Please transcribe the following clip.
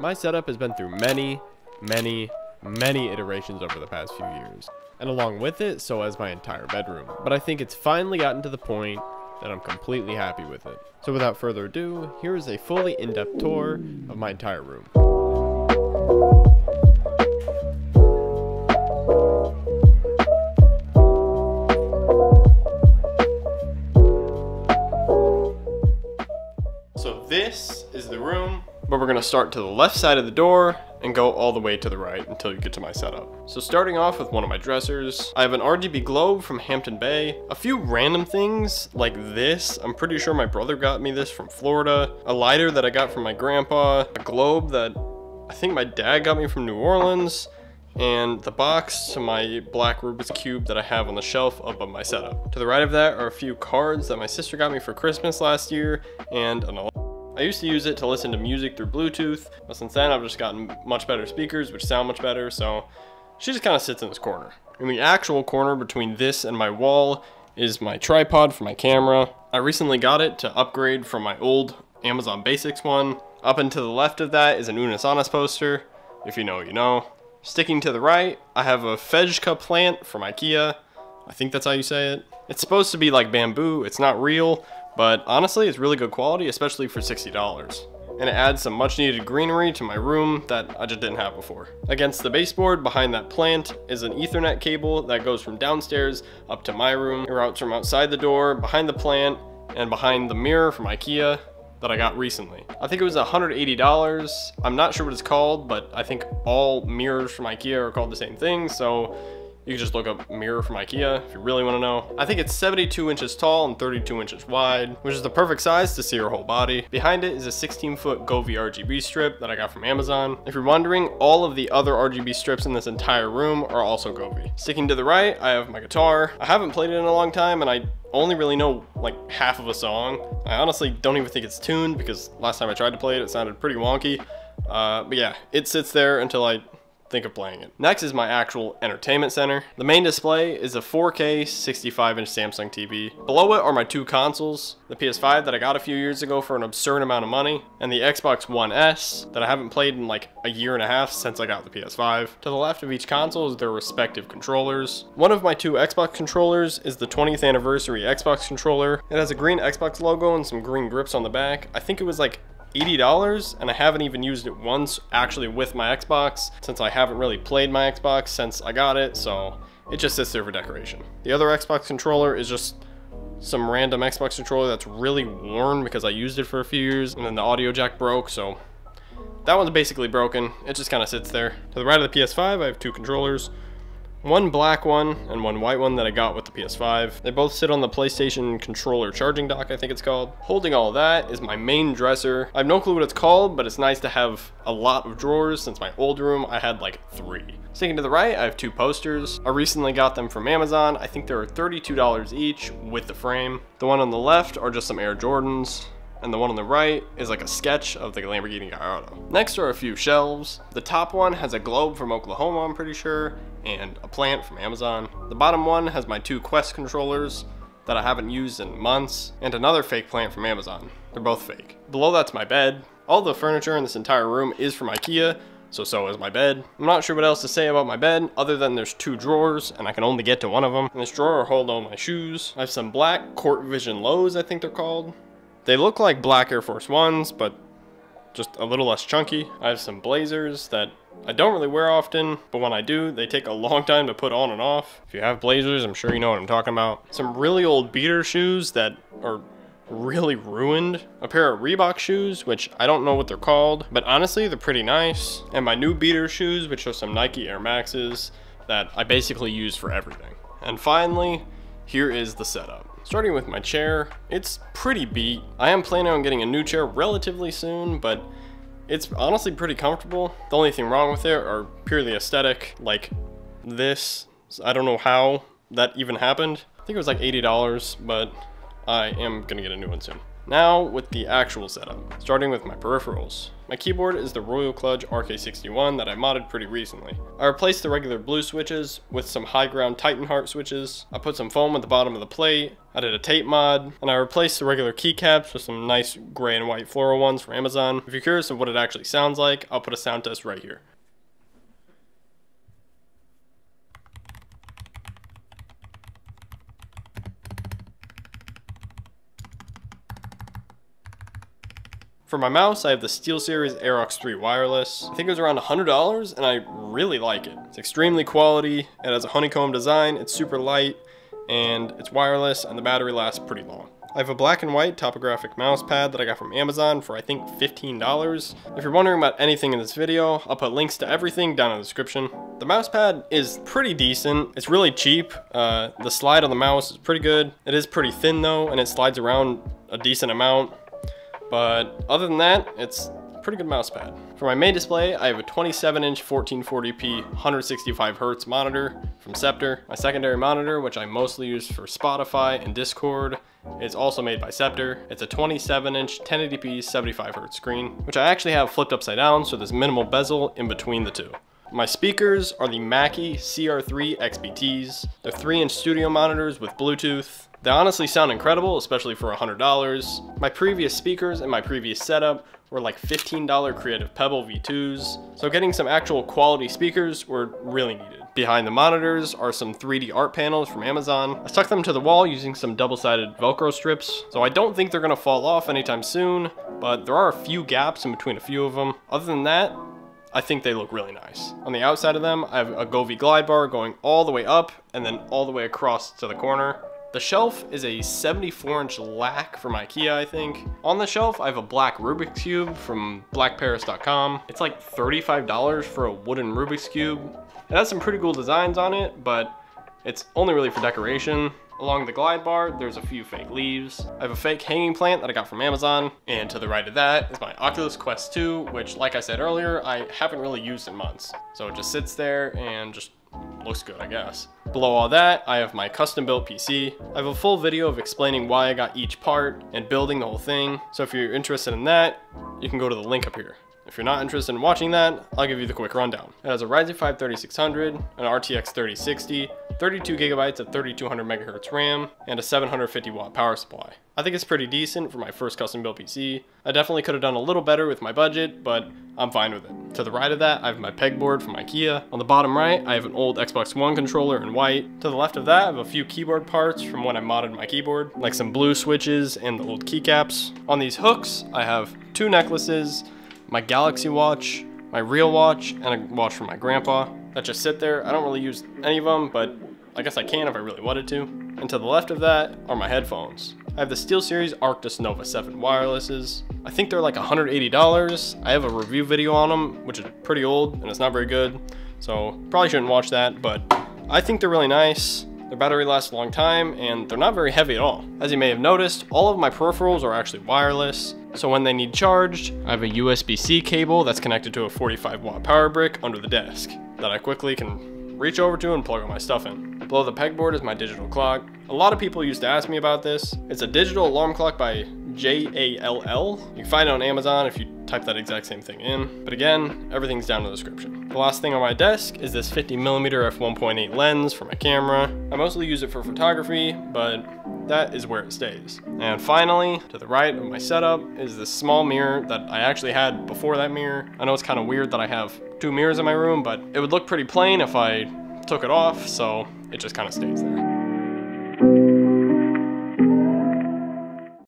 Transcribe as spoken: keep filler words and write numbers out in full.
My setup has been through many, many, many iterations over the past few years, and along with it, so has my entire bedroom. But I think it's finally gotten to the point that I'm completely happy with it. So without further ado, here is a fully in-depth tour of my entire room. So this is the room, but we're gonna start to the left side of the door and go all the way to the right until you get to my setup. So starting off with one of my dressers, I have an R G B globe from Hampton Bay, a few random things like this. I'm pretty sure my brother got me this from Florida, a lighter that I got from my grandpa, a globe that I think my dad got me from New Orleans, and the box to my black Rubik's Cube that I have on the shelf above my setup. To the right of that are a few cards that my sister got me for Christmas last year, and an alarm. I used to use it to listen to music through Bluetooth, but since then I've just gotten much better speakers, which sound much better, so she just kind of sits in this corner. In the actual corner between this and my wall is my tripod for my camera. I recently got it to upgrade from my old Amazon Basics one. Up and to the left of that is an Unisanas poster. If you know, you know. Sticking to the right, I have a Fejka plant from IKEA. I think that's how you say it. It's supposed to be like bamboo, it's not real, but honestly, it's really good quality, especially for sixty dollars. And it adds some much needed greenery to my room that I just didn't have before. Against the baseboard behind that plant is an Ethernet cable that goes from downstairs up to my room. It routes from outside the door, behind the plant, and behind the mirror from IKEA that I got recently. I think it was one hundred eighty dollars. I'm not sure what it's called, but I think all mirrors from IKEA are called the same thing, so you can just look up mirror from IKEA if you really want to know. I think it's seventy-two inches tall and thirty-two inches wide, which is the perfect size to see your whole body. Behind it is a sixteen foot Govee R G B strip that I got from Amazon. If you're wondering, all of the other R G B strips in this entire room are also Govee. Sticking to the right, I have my guitar. I haven't played it in a long time and I only really know like half of a song. I honestly don't even think it's tuned because last time I tried to play it, it sounded pretty wonky. Uh, but yeah, it sits there until I think of playing it. Next is my actual entertainment center. The main display is a four K sixty-five inch Samsung T V. Below it are my two consoles, the P S five that I got a few years ago for an absurd amount of money, and the Xbox One S that I haven't played in like a year and a half since I got the P S five. To the left of each console is their respective controllers. One of my two Xbox controllers is the twentieth anniversary Xbox controller. It has a green Xbox logo and some green grips on the back. I think it was like eighty dollars, and I haven't even used it once actually with my Xbox, since I haven't really played my Xbox since I got it, so it just sits there for decoration. The other Xbox controller is just some random Xbox controller that's really worn because I used it for a few years and then the audio jack broke, so that one's basically broken. It just kind of sits there. To the right of the P S five, I have two controllers, one black one and one white one that I got with the P S five. They both sit on the PlayStation controller charging dock, I think it's called. Holding all that is my main dresser. I have no clue what it's called, but it's nice to have a lot of drawers since my old room I had like three. Sticking to the right, I have two posters. I recently got them from Amazon. I think they were thirty-two dollars each with the frame. The one on the left are just some Air Jordans, and the one on the right is like a sketch of the Lamborghini Gallardo. Next are a few shelves. The top one has a globe from Oklahoma, I'm pretty sure, and a plant from Amazon. The bottom one has my two Quest controllers that I haven't used in months, and another fake plant from Amazon. They're both fake. Below that's my bed. All the furniture in this entire room is from IKEA, so so is my bed. I'm not sure what else to say about my bed other than there's two drawers and I can only get to one of them. In this drawer hold all my shoes. I have some black Court Vision lows, I think they're called. They look like black Air Force Ones, but just a little less chunky. I have some blazers that I don't really wear often, but when I do, they take a long time to put on and off. If you have blazers, I'm sure you know what I'm talking about. Some really old beater shoes that are really ruined. A pair of Reebok shoes, which I don't know what they're called, but honestly, they're pretty nice. And my new beater shoes, which are some Nike Air Maxes that I basically use for everything. And finally, here is the setup. Starting with my chair, it's pretty beat. I am planning on getting a new chair relatively soon, but it's honestly pretty comfortable. The only thing wrong with it are purely aesthetic, like this. I don't know how that even happened. I think it was like eighty dollars, but I am gonna get a new one soon. Now with the actual setup, starting with my peripherals. My keyboard is the Royal Kludge R K sixty-one that I modded pretty recently. I replaced the regular blue switches with some high ground Titan Heart switches, I put some foam at the bottom of the plate, I did a tape mod, and I replaced the regular keycaps with some nice gray and white floral ones from Amazon. If you're curious of what it actually sounds like, I'll put a sound test right here. For my mouse, I have the SteelSeries Aerox three wireless. I think it was around one hundred dollars and I really like it. It's extremely quality, it has a honeycomb design, it's super light, and it's wireless, and the battery lasts pretty long. I have a black and white topographic mouse pad that I got from Amazon for I think fifteen dollars. If you're wondering about anything in this video, I'll put links to everything down in the description. The mouse pad is pretty decent, it's really cheap, uh, the slide on the mouse is pretty good. It is pretty thin though, and it slides around a decent amount. But other than that, it's a pretty good mouse pad. For my main display, I have a twenty-seven inch fourteen forty p one sixty-five hertz monitor from Scepter. My secondary monitor, which I mostly use for Spotify and Discord, is also made by Scepter. It's a twenty-seven inch ten eighty p seventy-five hertz screen, which I actually have flipped upside down, so there's minimal bezel in between the two. My speakers are the Mackie C R three X B Ts. They're three inch studio monitors with Bluetooth. They honestly sound incredible, especially for one hundred dollars. My previous speakers and my previous setup were like fifteen dollar Creative Pebble V twos, so getting some actual quality speakers were really needed. Behind the monitors are some three D art panels from Amazon. I stuck them to the wall using some double-sided Velcro strips, so I don't think they're gonna fall off anytime soon, but there are a few gaps in between a few of them. Other than that, I think they look really nice. On the outside of them, I have a Govee glide bar going all the way up and then all the way across to the corner. The shelf is a seventy-four inch lac from IKEA, I think. On the shelf, I have a black Rubik's Cube from black paris dot com. It's like thirty-five dollars for a wooden Rubik's Cube. It has some pretty cool designs on it, but it's only really for decoration. Along the glide bar, there's a few fake leaves. I have a fake hanging plant that I got from Amazon. And to the right of that is my Oculus Quest two, which, like I said earlier, I haven't really used in months. So it just sits there and just looks good, I guess. Below all that, I have my custom built P C. I have a full video of explaining why I got each part and building the whole thing, so if you're interested in that, you can go to the link up here. If you're not interested in watching that, I'll give you the quick rundown. It has a Ryzen five thirty-six hundred, an R T X thirty sixty, thirty-two gigabytes of thirty-two hundred megahertz RAM, and a seven hundred fifty watt power supply. I think it's pretty decent for my first custom built P C. I definitely could have done a little better with my budget, but I'm fine with it. To the right of that, I have my pegboard from IKEA. On the bottom right, I have an old Xbox One controller in white. To the left of that, I have a few keyboard parts from when I modded my keyboard, like some blue switches and the old keycaps. On these hooks, I have two necklaces, my Galaxy watch, my real watch, and a watch from my grandpa that just sit there. I don't really use any of them, but I guess I can if I really wanted to. And to the left of that are my headphones. I have the SteelSeries Arctis Nova seven wirelesses. I think they're like one hundred eighty dollars. I have a review video on them, which is pretty old and it's not very good, so probably shouldn't watch that, but I think they're really nice. Their battery lasts a long time and they're not very heavy at all. As you may have noticed, all of my peripherals are actually wireless, so when they need charged, I have a U S B C cable that's connected to a forty-five watt power brick under the desk that I quickly can reach over to and plug all my stuff in. Below the pegboard is my digital clock. A lot of people used to ask me about this. It's a digital alarm clock by J A L L. You can find it on Amazon if you type that exact same thing in. But again, everything's down in the description. The last thing on my desk is this fifty millimeter f one point eight lens for my camera. I mostly use it for photography, but that is where it stays. And finally, to the right of my setup is this small mirror that I actually had before that mirror. I know it's kind of weird that I have two mirrors in my room, but it would look pretty plain if I took it off, so it just kind of stays there.